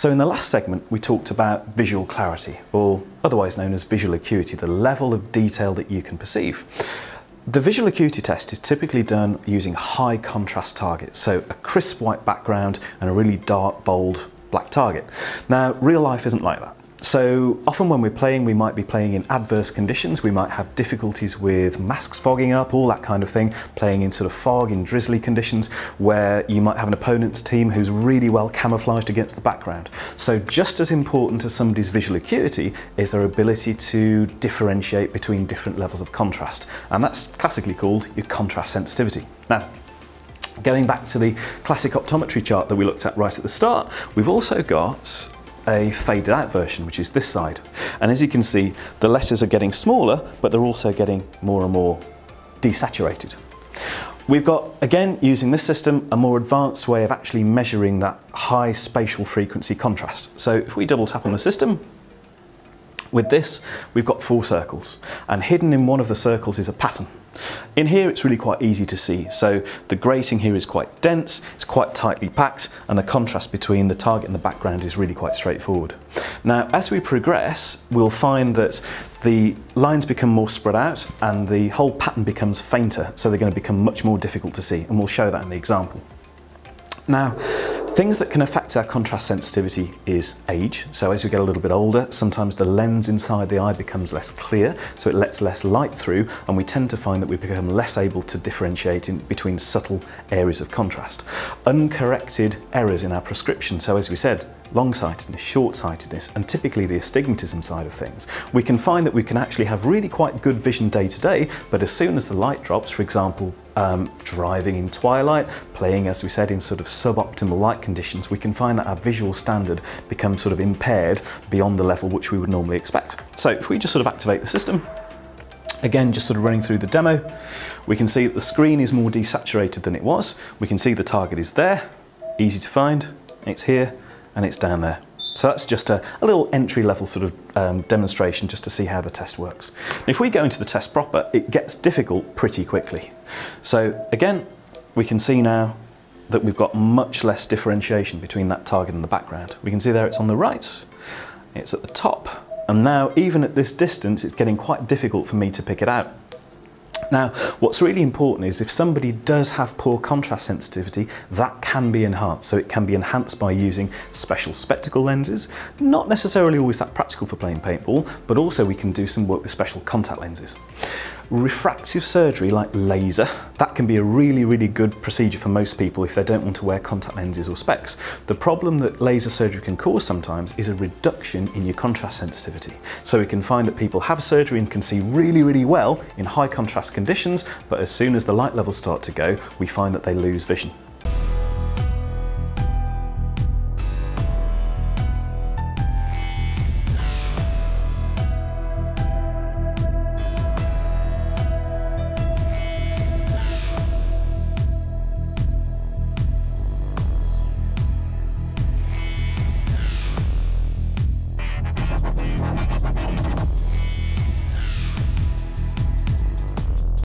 So in the last segment, we talked about visual clarity, or otherwise known as visual acuity, the level of detail that you can perceive. The visual acuity test is typically done using high contrast targets, so a crisp white background and a really dark, bold black target. Now, real life isn't like that. So often when we're playing, we might be playing in adverse conditions. We might have difficulties with masks fogging up, all that kind of thing, playing in sort of fog, in drizzly conditions, where you might have an opponent's team who's really well camouflaged against the background. So just as important as somebody's visual acuity is their ability to differentiate between different levels of contrast. And that's classically called your contrast sensitivity. Now, going back to the classic optometry chart that we looked at right at the start, we've also got a faded out version, which is this side. And as you can see, the letters are getting smaller, but they're also getting more and more desaturated. We've got, again, using this system, a more advanced way of actually measuring that high spatial frequency contrast. So if we double tap on the system, with this, we've got four circles, and hidden in one of the circles is a pattern. In here, it's really quite easy to see. So the grating here is quite dense, it's quite tightly packed, and the contrast between the target and the background is really quite straightforward. Now, as we progress, we'll find that the lines become more spread out and the whole pattern becomes fainter, so they're going to become much more difficult to see, and we'll show that in the example. Now, things that can affect our contrast sensitivity is age. So as we get a little bit older, sometimes the lens inside the eye becomes less clear, so it lets less light through, and we tend to find that we become less able to differentiate between subtle areas of contrast. Uncorrected errors in our prescription, so as we said, long-sightedness, short-sightedness, and typically the astigmatism side of things. We can find that we can actually have really quite good vision day to day, but as soon as the light drops, for example, driving in twilight, playing, as we said, in sort of suboptimal light conditions, we can find that our visual standard becomes sort of impaired beyond the level which we would normally expect. So if we just sort of activate the system, again, just sort of running through the demo, we can see that the screen is more desaturated than it was. We can see the target is there, easy to find, it's here, and it's down there. So that's just a little entry-level sort of demonstration just to see how the test works. If we go into the test proper, it gets difficult pretty quickly. So again, we can see now that we've got much less differentiation between that target and the background. We can see there it's on the right, it's at the top, and now even at this distance, it's getting quite difficult for me to pick it out. Now, what's really important is if somebody does have poor contrast sensitivity, that can be enhanced. So it can be enhanced by using special spectacle lenses, not necessarily always that practical for playing paintball, but also we can do some work with special contact lenses. Refractive surgery like laser, that can be a really, really good procedure for most people if they don't want to wear contact lenses or specs. The problem that laser surgery can cause sometimes is a reduction in your contrast sensitivity. So we can find that people have surgery and can see really, really well in high contrast conditions, but as soon as the light levels start to go, we find that they lose vision.